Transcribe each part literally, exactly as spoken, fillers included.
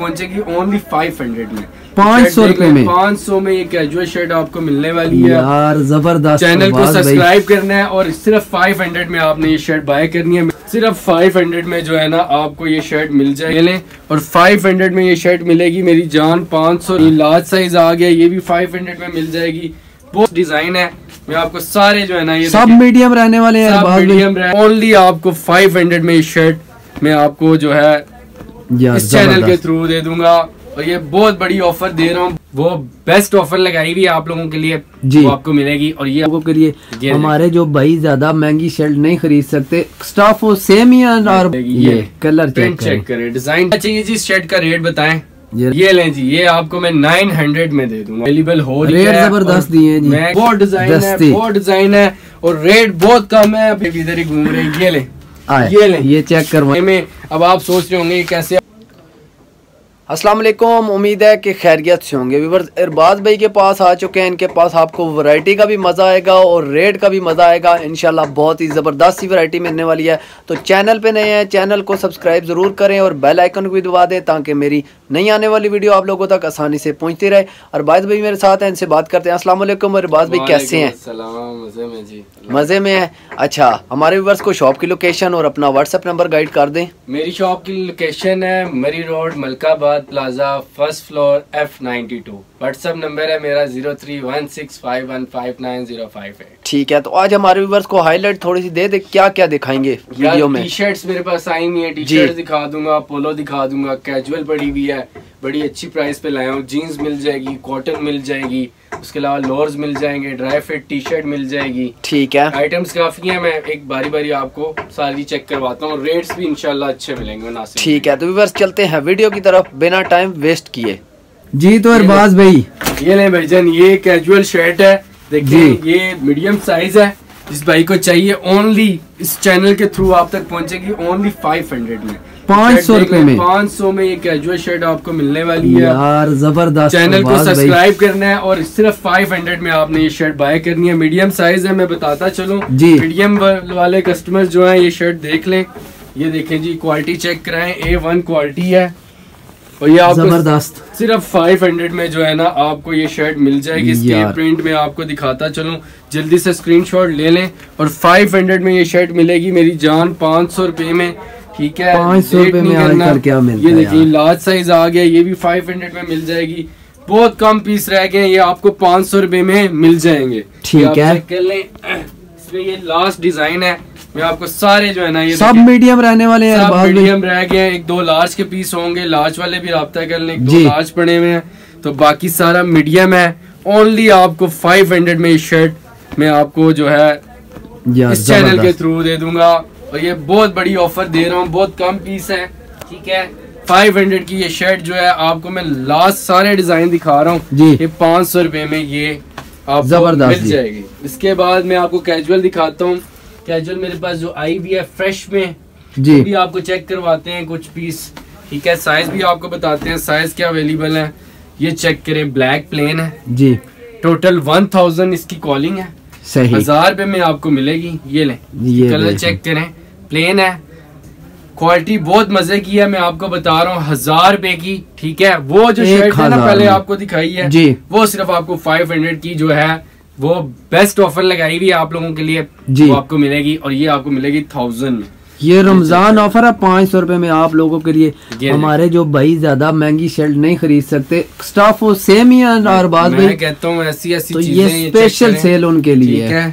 पहुंचेगी only five hundred में, पाँच सौ रुपए में पाँच सौ में ये कैजुअल शर्ट आपको मिलने वाली है यार, जबरदस्त। चैनल को सब्सक्राइब करना है और सिर्फ फाइव हंड्रेड में आपने ये शर्ट बाय करनी है। सिर्फ फाइव हंड्रेड में जो है ना आपको ये शर्ट मिल जाएगी और फाइव हंड्रेड में ये शर्ट मिलेगी मेरी जान। पाँच सौ लार्ज साइज आ गया, ये भी फाइव हंड्रेड में मिल जाएगी। बहुत डिजाइन है, मैं आपको सारे जो है ना ये सब मीडियम रहने वाले हैं। ओनली आपको फाइव हंड्रेड में ये शर्ट मैं आपको जो है इस चैनल के थ्रू दे दूंगा और ये बहुत बड़ी ऑफर दे रहा हूँ, वो बेस्ट ऑफर लगाई हुई है आप लोगों के लिए जी, वो आपको मिलेगी। और ये आपको करिए हमारे जो भाई ज्यादा महंगी शर्ट नहीं खरीद सकते, स्टाफ वो सेम ही है और ये कलर प्रिंट चेक करें, डिजाइन चाहिए जी। शर्ट का रेट बताएं, ये, ये लें जी, ये आपको मैं नाइन हंड्रेड में दे दूंगा। अवेलेबल हो रही है, जबरदस्त दिए जी, बहुत डिजाइन है, बहुत डिजाइन है और रेट बहुत कम है। आप इधर ही घूम रहे, ये लें ये लें ये चेक करवाए में। अब आप सोच रहे होंगे कैसे। अस्सलाम वालेकुम, उम्मीद है कि खैरियत से होंगे। व्यूअर्स, इरबाज भाई के पास आ चुके हैं, इनके पास आपको वैरायटी का भी मज़ा आएगा और रेट का भी मज़ा आएगा। इंशाल्लाह बहुत ही ज़बरदस्त सी वैरायटी मिलने वाली है। तो चैनल पे नए हैं, चैनल को सब्सक्राइब ज़रूर करें और बेल आइकन को भी दबा दें ताकि मेरी नई आने वाली वीडियो आप लोगों तक आसानी से पहुँचती रहे। इरबाज भाई मेरे साथ हैं, इनसे बात करते हैं। अस्सलाम वालेकुम इरबाज भाई, कैसे हैं? मज़े में है। अच्छा, हमारे व्यूअर्स को शॉप की लोकेशन और अपना व्हाट्सएप नंबर गाइड कर दें। मेरी शॉप की लोकेशन है Murree road Malkabad plaza first floor F ninety two. WhatsApp number है मेरा zero three one six five one five nine zero five eight. ठीक है, तो आज हमारे व्यूअर्स को हाईलाइट थोड़ी सी दे दे, क्या क्या दिखाएंगे वीडियो में। टी शर्ट्स मेरे पास आई हुई है, टी शर्ट दिखा दूंगा, पोलो दिखा दूंगा, कैजुअल पड़ी हुई है, बड़ी अच्छी प्राइस पे लाया हूँ। जीन्स मिल जाएगी, कॉटन मिल जाएगी, उसके अलावा लोअर्स मिल जाएंगे, ड्राई फिट टी शर्ट मिल जाएगी। ठीक है, आइटम्स काफी हैं, मैं एक बारी बारी आपको सारी चेक करवाता हूँ, रेट्स भी इंशाल्लाह अच्छे मिलेंगे ना। ठीक है, तो व्यूअर्स चलते हैं वीडियो की तरफ बिना टाइम वेस्ट किए जी। तो अरबाज भाई ये ले भाई जान, ये कैजुअल शर्ट है, देखिए ये मीडियम साइज है। जिस भाई को चाहिए ओनली इस चैनल के थ्रू आप तक पहुंचेगी ओनली फाइव हंड्रेड में, पाँच सौ रुपए में पाँच सौ में ये कैजुअल शर्ट आपको मिलने वाली है यार, जबरदस्त। चैनल को सब्सक्राइब करना है और सिर्फ फाइव हंड्रेड में आपने ये शर्ट बाय करनी है। मीडियम साइज है, मैं बताता चलूं जी, मीडियम वाले कस्टमर जो हैं ये शर्ट देख लें। ये देखें जी, क्वालिटी चेक कराएं, ए वन क्वालिटी है और ये आपको जबरदस्त सिर्फ फाइव हंड्रेड में जो है ना आपको ये शर्ट मिल जाएगी। इसके प्रिंट में आपको दिखाता चलूं, जल्दी से स्क्रीनशॉट ले लें। और फाइव हंड्रेड में ये शर्ट मिलेगी मेरी जान, पाँच सौ रुपए में। ठीक है, पाँच सौ रुपए में आजकल क्या मिलता है। ये देखिए लार्ज साइज आ गया, ये भी फाइव हंड्रेड में मिल जाएगी। बहुत कम पीस रह गए, ये आपको पाँच सौ रुपए में मिल जाएंगे। ठीक है, कर लें। इसमें ये लास्ट डिजाइन है, मैं आपको सारे जो है ना ये सब मीडियम रहने वाले हैं, सब मीडियम रह गए। एक दो लार्ज के पीस होंगे, लार्ज वाले भी रब्ता कर लें, दो लार्ज पड़े हुए हैं, तो बाकी सारा मीडियम है। ओनली आपको फाइव हंड्रेड में इस शर्ट मैं आपको जो है इस चैनल के थ्रू दे दूंगा और ये बहुत बड़ी ऑफर दे रहा हूँ, बहुत कम पीस है। ठीक है, फाइव हंड्रेड की ये शर्ट जो है आपको मैं लास्ट सारे डिजाइन दिखा रहा हूँ, ये पाँच सौ रुपये में ये आप जबरदस्त मिल जाएगी। इसके बाद मैं आपको कैजुअल दिखाता हूँ, कैजुअल मेरे पास जो आई भी है फ्रेश में जी, तो भी आपको चेक करवाते हैं कुछ पीस। ठीक है, साइज भी आपको बताते हैं, साइज क्या अवेलेबल है। ये चेक करें, ब्लैक प्लेन है जी, टोटल वन थाउजेंड इसकी कॉलिंग है, सही हजार रुपये में आपको मिलेगी। ये लें, ये कलर चेक करें, प्लेन है, क्वालिटी बहुत मजे की है, मैं आपको बता रहा हूँ, हजार रुपए की। ठीक है, वो जो शर्ट है ना पहले आपको दिखाई है जी, वो सिर्फ आपको फाइव हंड्रेड की जो है वो बेस्ट ऑफर लगाई हुई है आप लोगों के लिए, वो आपको मिलेगी। और ये आपको मिलेगी थाउजेंड में, ये रमजान ऑफर है, पाँच सौ रुपए में आप लोगों के लिए। हमारे जो भाई ज्यादा महंगी शर्ट नहीं खरीद सकते, स्टाफ वो सेम ही है। मैं कहता हूँ ऐसी ऐसी तो ये स्पेशल सेल उनके लिए है।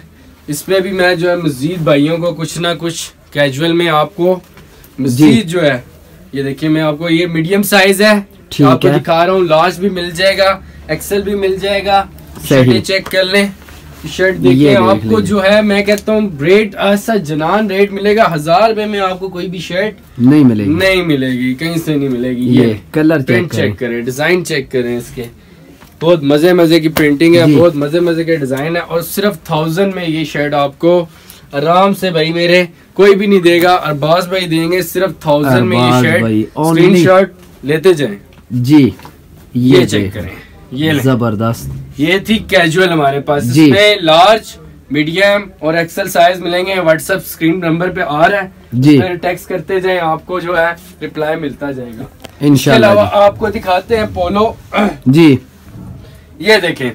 इसमें भी मैं जो है मजीद भाइयों को कुछ ना कुछ कैजुअल में आपको मजीद जो है, ये देखिए मैं आपको, ये मीडियम साइज है आपको दिखा रहा हूँ, लार्ज भी मिल जाएगा, एक्सेल भी मिल जाएगा। शर्ट चेक कर लें, शर्ट देखिए आपको जो है, मैं कहता हूँ रेट ऐसा जनान रेट मिलेगा, हजार रुपए में आपको कोई भी शर्ट नहीं मिलेगी, नहीं मिलेगी कहीं से नहीं मिलेगी। ये, ये कलर चेक, चेक करें, डिजाइन चेक करें, इसके बहुत मजे मजे की प्रिंटिंग है, बहुत मजे मजे के डिजाइन है। और सिर्फ थाउजेंड में ये शर्ट आपको आराम से भाई मेरे कोई भी नहीं देगा, अरबाज भाई देंगे सिर्फ थाउजेंड में ये शर्ट। स्क्रीन शॉट लेते जाए जी, ये चेक करें, ये जबरदस्त। ये थी कैजुअल हमारे पास, इसमें लार्ज, मीडियम और एक्सेल साइज मिलेंगे। व्हाट्सएप स्क्रीन नंबर पे आ रहा है, टेक्स्ट करते जाएं, आपको जो है रिप्लाई मिलता जाएगा। इंशाल्लाह। आपको दिखाते हैं पोलो जी, ये देखें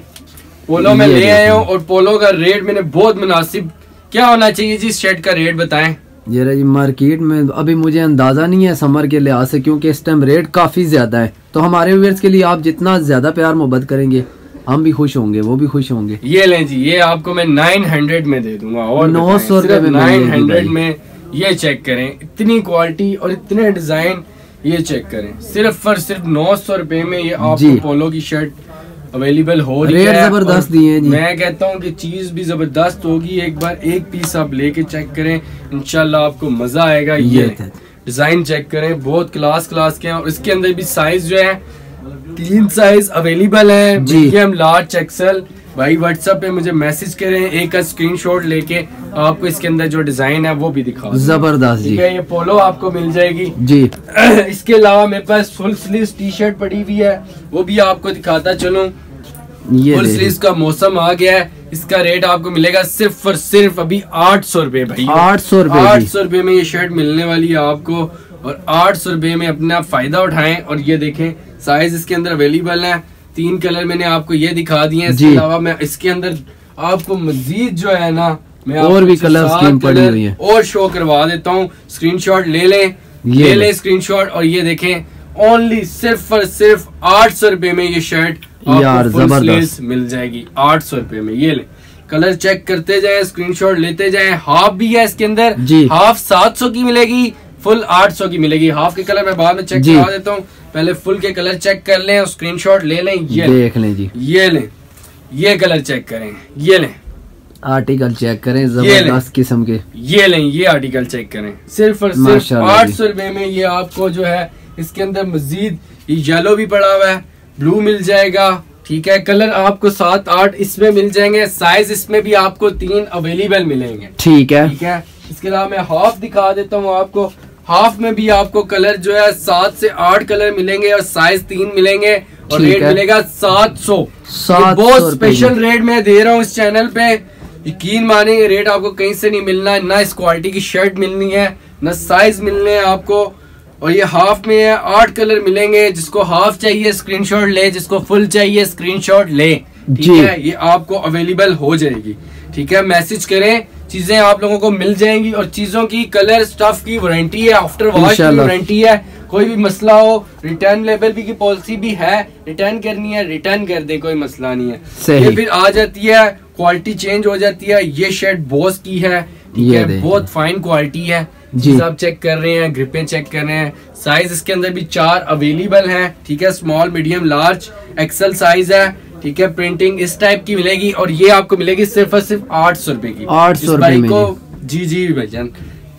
पोलो में ले आए हूँ और पोलो का रेट मैंने बहुत मुनासिब, क्या होना चाहिए जी शर्ट का रेट बताएं। ये जी मार्केट में अभी मुझे अंदाज़ा नहीं है समर के लिहाज से, क्योंकि इस टाइम रेट काफ़ी ज़्यादा है। तो हमारे व्यूअर्स के लिए आप जितना ज़्यादा प्यार मोहब्बत करेंगे हम भी खुश होंगे, वो भी खुश होंगे। ये लें जी, ये आपको मैं नाइन हंड्रेड में दे दूंगा और नौ सौ रुपये नाइन हंड्रेड में। ये चेक करें इतनी क्वालिटी और इतने डिज़ाइन, ये चेक करें सिर्फ और सिर्फ नौ सौ रुपये में ये आपको पोलो की शर्ट अवेलेबल हो रही है। जबरदस्त दिए जी, मैं कहता हूँ कि चीज भी जबरदस्त होगी। एक बार एक पीस आप लेके चेक करें, इंशाल्लाह आपको मजा आएगा। ये डिजाइन चेक करें, बहुत क्लास क्लास के हैं और इसके अंदर भी साइज जो है तीन साइज अवेलेबल है, मीडियम लार्ज एक्सेल। भाई व्हाट्सएप पे मुझे मैसेज करें, एक का स्क्रीनशॉट लेके आपको इसके अंदर जो डिजाइन है वो भी दिखाओ। जबरदस्त जी, ये पोलो आपको मिल जाएगी जी। इसके अलावा मेरे पास फुल स्लीव टी शर्ट पड़ी हुई है, वो भी आपको दिखाता चलूं। ये फुल स्लीव का मौसम आ गया है, इसका रेट आपको मिलेगा सिर्फ और सिर्फ अभी आठ सौ रूपये भाई, आठ सौ रूपये आठ सौ रूपये में ये शर्ट मिलने वाली है आपको। और आठ सौ रूपये में अपना फायदा उठाएं। और ये देखें साइज इसके अंदर अवेलेबल है, तीन कलर मैंने आपको ये दिखा दिए हैं। इसके अलावा मैं इसके अंदर आपको मजीद जो है ना मैं और भी कलर स्कीम पड़ी हुई है और शो करवा देता हूँ। स्क्रीनशॉट ले लें, ले लें स्क्रीनशॉट। और ये देखें ओनली सिर्फ और सिर्फ आठ सौ रुपये में ये शर्ट जबरदस्त मिल जाएगी, आठ सौ रुपये में। ये ले कलर चेक करते जाए, स्क्रीनशॉट लेते जाए। हाफ भी है इसके अंदर, हाफ सात सौ की मिलेगी, फुल आठ सौ की मिलेगी। हाफ के कलर मैं बाद में चेक करवा देता हूँ, पहले फुल के कलर चेक कर लें और स्क्रीनशॉट ले लें। ये देख लें जी, ये लें, ये कलर चेक करें, ये लें आर्टिकल चेक करें जबरदस्त किस्म के। ये लें, ये आर्टिकल चेक करें सिर्फ और सिर्फ आठ सौ रुपये में। ये आपको जो है इसके अंदर मजीद येलो भी पड़ा हुआ है, ब्लू मिल जाएगा, ठीक है। कलर आपको सात आठ इसमें मिल जाएंगे, साइज इसमें भी आपको तीन अवेलेबल मिलेंगे, ठीक है ठीक है। इसके अलावा मैं हाफ दिखा देता हूँ आपको। हाफ में भी आपको कलर जो है सात से आठ कलर मिलेंगे और साइज तीन मिलेंगे और रेट मिलेगा सात सौ। बहुत स्पेशल रेट मैं दे रहा हूँ इस चैनल पे, यकीन माने ये रेट आपको कहीं से नहीं मिलना है। ना इस क्वालिटी की शर्ट मिलनी है, ना साइज मिलने हैं आपको। और ये हाफ में है, आठ कलर मिलेंगे। जिसको हाफ चाहिए स्क्रीनशॉट ले, जिसको फुल चाहिए स्क्रीनशॉट ले, ठीक है। ये आपको अवेलेबल हो जाएगी, ठीक है। मैसेज करें, चीजें आप लोगों को मिल जाएंगी। और चीजों की कलर स्टफ की वारंटी है, आफ्टर वॉश की वारंटी है। कोई भी मसला हो, रिटर्न लेवल भी की पॉलिसी भी है, रिटर्न करनी है रिटर्न कर दे, कोई मसला नहीं है। ये फिर आ जाती है, क्वालिटी चेंज हो जाती है। ये शर्ट बॉस की है, ठीक है, बहुत फाइन क्वालिटी है जी। आप चेक कर रहे हैं, ग्रिपें चेक कर रहे हैं। साइज इसके अंदर भी चार अवेलेबल है, ठीक है। Small, medium, large, XL size है, ठीक है। प्रिंटिंग इस टाइप की मिलेगी और ये आपको मिलेगी सिर्फ और सिर्फ आठ सौ रुपए की। आठ सौ रुपए को जी जी भाईजान,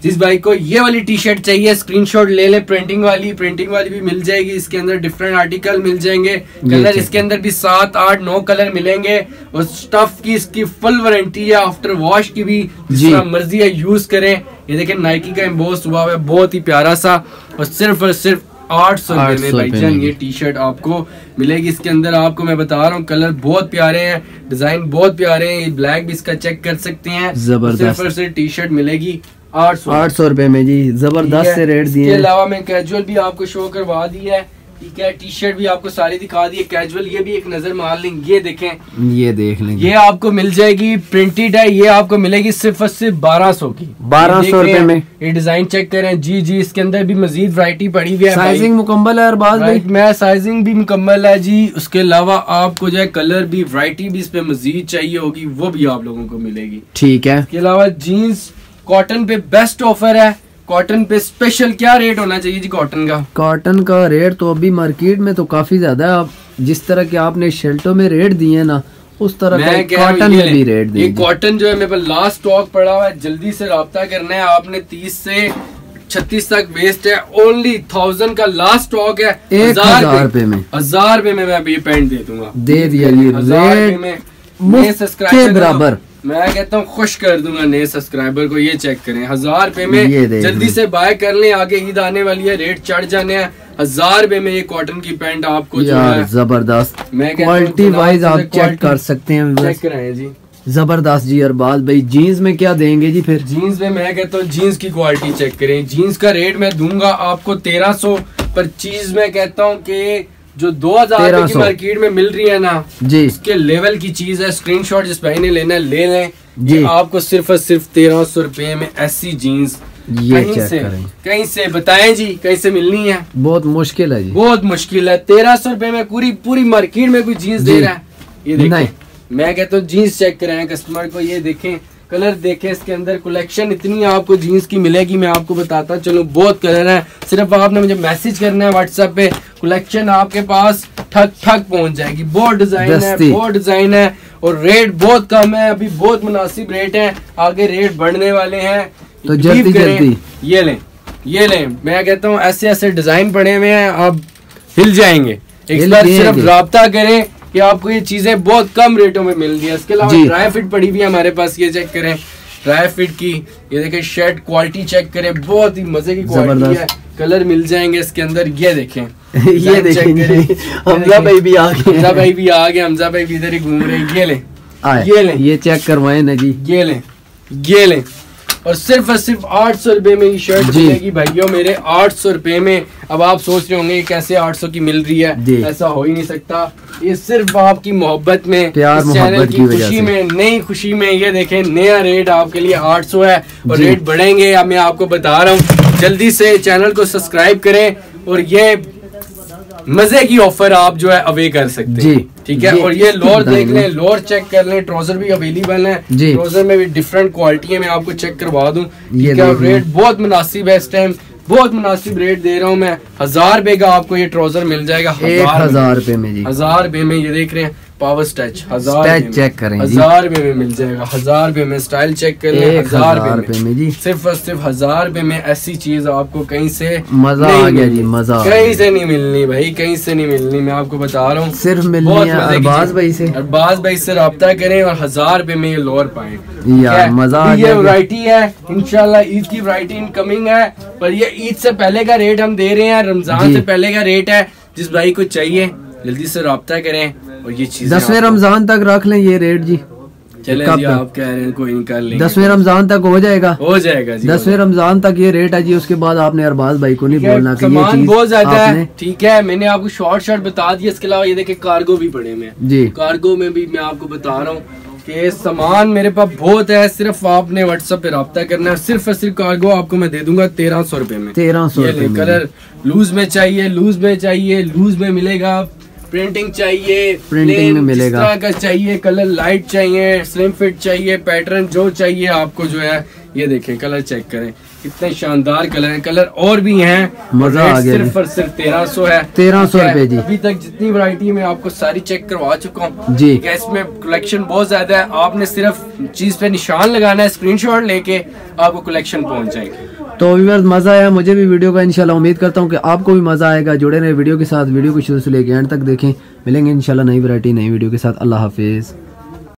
जिस भाई को ये वाली टी शर्ट चाहिए स्क्रीनशॉट ले ले, प्रिंटिंग वाली प्रिंटिंग वाली भी मिल जाएगी। इसके अंदर डिफरेंट आर्टिकल मिल जाएंगे, कलर इसके अंदर भी सात आठ नौ कलर मिलेंगे। और स्टफ की इसकी फुल वारंटी है, आफ्टर वॉश की भी, जिसका मर्जी है यूज करें। ये देखें नाइकी का एम्बोस हुआ है, बहुत ही प्यारा सा। और सिर्फ और सिर्फ आठ सौ रुपए में भाईजान ये टी शर्ट आपको मिलेगी। इसके अंदर आपको मैं बता रहा हूँ कलर बहुत प्यारे हैं, डिजाइन बहुत प्यारे हैं। ये ब्लैक भी इसका चेक कर सकते हैं। जबरदस्त सिर्फ सिर्फ टी शर्ट मिलेगी आठ सौ आठ सौ रुपए में जी, जबरदस्त से रेट दिए। इसके अलावा मैं कैजुअल भी आपको शो करवा दी है, ठीक है। टी शर्ट भी आपको सारी दिखा दी है, कैजुअल ये भी एक नजर मार लें। ये देखें, ये देख लें, ये आपको मिल जाएगी प्रिंटेड है। ये आपको मिलेगी सिर्फ और सिर्फ बारह सौ की, बारह सौ रुपए में। ये डिजाइन चेक करें जी जी, इसके अंदर भी मजीद वैरायटी पड़ी हुई है। साइजिंग मुकम्मल है अरबाज भाई, मैं साइजिंग भी मुकम्मल है जी। उसके अलावा आपको जो है कलर भी, वैरायटी भी इस पे मजीद चाहिए होगी, वो भी आप लोगों को मिलेगी, ठीक है। इसके अलावा जीन्स कॉटन पे बेस्ट ऑफर है। कॉटन पे स्पेशल क्या रेट होना चाहिए जी कॉटन का? कॉटन का रेट तो अभी मार्केट में तो काफी ज्यादा है। आप जिस तरह के आपने शर्टों में रेट दिए ना, उस तरह का कॉटन में भी रेट दिए। कॉटन जो है मेरे पास लास्ट स्टॉक पड़ा हुआ है, जल्दी से रब्ता करना है आपने। तीस से छत्तीस तक वेस्ट है, ओनली थाउजेंड का लास्ट स्टॉक है। हजार रुपए में, हजार रुपए में मैं ये पैंट दे दूंगा, दे दिया बराबर। मैं कहता हूँ खुश कर दूंगा नए सब्सक्राइबर को। ये चेक करें, हजार रुपए में जल्दी से बाय कर लें, आगे ईद आने वाली है, रेट चढ़ जाने हैं। हजार रुपए में ये कॉटन की पैंट आपको जबरदस्त, मैं क्वालिटी वाइज आप चेक कर सकते हैं, चेक कराएं जी। जबरदस्त जी अरबाज भाई, जीन्स में क्या देंगे जी फिर? जीन्स में मैं कहता हूँ जीन्स की क्वालिटी चेक करें। जीन्स का रेट मैं दूंगा आपको तेरह सौ पर चीज मैं कहता हूँ कि जो दो हज़ार की मार्केट में मिल रही है ना जी, इसके लेवल की चीज है। स्क्रीनशॉट जिस भाई ने लेना है ले लें जी। आपको सिर्फ और सिर्फ तेरह सौ रुपए में ऐसी जीन्स ये कहीं से कहीं से बताएं जी, कहीं से मिलनी है, बहुत मुश्किल है जी, बहुत मुश्किल है। तेरह सौ रुपए में पूरी पूरी मार्केट में कोई जीन्स दे रहा है? ये देखें, मैं कहता हूँ जीन्स चेक कराएं कस्टमर को, ये देखें कलर देखें, इसके अंदर कलेक्शन इतनी आपको जीन्स की मिलेगी, मैं आपको बताता चलो बहुत कलर है। सिर्फ आपने मुझे मैसेज करना है व्हाट्सएप पे, कलेक्शन आपके पास ठक ठक पहुंच जाएगी। बहुत डिजाइन है, बहुत डिजाइन है और रेट बहुत कम है, अभी बहुत मुनासिब रेट है, आगे रेट बढ़ने वाले हैं तो जल्दी जल्दी ये लें ये लें। मैं कहता हूँ ऐसे ऐसे डिजाइन पड़े हुए हैं, आप हिल जाएंगे। एक बार सिर्फ रब्ता करें कि आपको ये चीजें बहुत कम रेटों में मिल रही है। इसके अलावा ड्राई फिट पड़ी भी है हमारे पास, ये चेक करें ड्राई फिट की, ये देखें शर्ट क्वालिटी चेक करें, बहुत ही मजे की क्वालिटी है, कलर मिल जाएंगे इसके अंदर। ये देखें ये देखें हमजा भाई भी आ गए, हमजा भाई भी आ गए, हमजा भाई भी इधर ही घूम रहे। ये लें ये लें ये चेक करवाए ना जी, ये लें ये लें। और सिर्फ और सिर्फ आठ सौ रुपए में ये शर्ट मिलेगी भाइयों मेरे, आठ सौ रुपए में। अब आप सोच रहे होंगे कैसे आठ सौ की मिल रही है, ऐसा हो ही नहीं सकता। ये सिर्फ आपकी मोहब्बत में, प्यार मोहब्बत की खुशी में, नई खुशी में। ये देखें नया रेट आपके लिए आठ सौ है और रेट बढ़ेंगे, अब मैं आपको बता रहा हूँ। जल्दी से चैनल को सब्सक्राइब करें और ये मजे की ऑफर आप जो है अवे कर सकते हैं, ठीक है। और ये लोअर देख लें, लोअर चेक कर लें, ट्राउजर भी अवेलेबल है, ट्राउजर में भी डिफरेंट क्वालिटी है, मैं आपको चेक करवा दूं। ये रेट बहुत मुनासिब है इस टाइम, बहुत मुनासिब रेट दे रहा हूं मैं। हजार रुपए का आपको ये ट्राउजर मिल जाएगा, हजार रुपए में जी, हजार रुपए में। ये देख रहे हैं पावर स्टैच, हजार चेक करें, हजार रुपए में मिल जाएगा, हजार रुपए में। स्टाइल चेक कर लें, हजार रुपए में जी, सिर्फ और सिर्फ हजार रुपए में ऐसी चीज आपको कहीं से मजा आ गया जी, मजा कहीं से नहीं मिलनी भाई, कहीं से नहीं मिलनी, मैं आपको बता रहा हूँ। सिर्फ मिलनी है अरबाज भाई से, अरबाज भाई से राब्ता करें और हजार रुपए में ये लोअर पाए, यार मजा आ गया। ये वैरायटी है, इंशाल्लाह ईद की वैरायटी इनकमिंग है, पर ये ईद से पहले का रेट हम दे रहे हैं, रमजान से पहले का रेट है। जिस भाई को चाहिए जल्दी से राब्ता करें और ये चीजें दसवें रमजान तक रख लें ये रेट जी। चले जी, आप कह रहे हैं कोई कर लेंगे, दसवें रमजान तक हो जाएगा, हो जाएगा जी, दसवें रमजान तक ये रेट है जी। उसके बाद आपने अरबाज भाई को नहीं बोलना कि ये चीज बहुत ज्यादा है, ठीक है। मैंने आपको शॉर्ट शॉर्ट बता दिया। इसके अलावा ये देखे कार्गो भी पड़े में जी, कार्गो में भी मैं आपको बता रहा हूँ के सामान मेरे पास बहुत है। सिर्फ आपने व्हाट्सएप पे राब्ता करना है, सिर्फ और सिर्फ कार्गो आपको मैं दे दूंगा तेरह सौ रुपए में, तेरह सौ। कलर लूज में चाहिए, लूज में चाहिए, लूज में मिलेगा, प्रिंटिंग चाहिए, प्रिंटिंग में मिलेगा, तरह का चाहिए, कलर लाइट चाहिए, स्लिम फिट चाहिए, पैटर्न जो चाहिए आपको जो है। ये देखें कलर चेक करें, कितने शानदार कलर हैं, कलर और भी हैं, मजा आ गया। सिर्फ और सिर्फ तेरह सौ है, तेरह सौ रुपए जी। अभी तक जितनी वैरायटी में आपको सारी चेक करवा चुका हूँ जी, इसमें कलेक्शन बहुत ज्यादा है। आपने सिर्फ चीज पे निशान लगाना है, स्क्रीनशॉट लेके आपको कलेक्शन पहुँच जाएगी। तो व्यूअर्स मजा आया मुझे भी वीडियो का, इंशाल्लाह उम्मीद करता हूँ कि आपको भी मजा आएगा। जुड़े रहे वीडियो के साथ, वीडियो को शुरू से लेकर एंड तक देखें, मिलेंगे इंशाल्लाह नई वैरायटी नई वीडियो के साथ। अल्लाह हाफिज।